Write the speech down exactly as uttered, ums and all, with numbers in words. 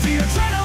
fear.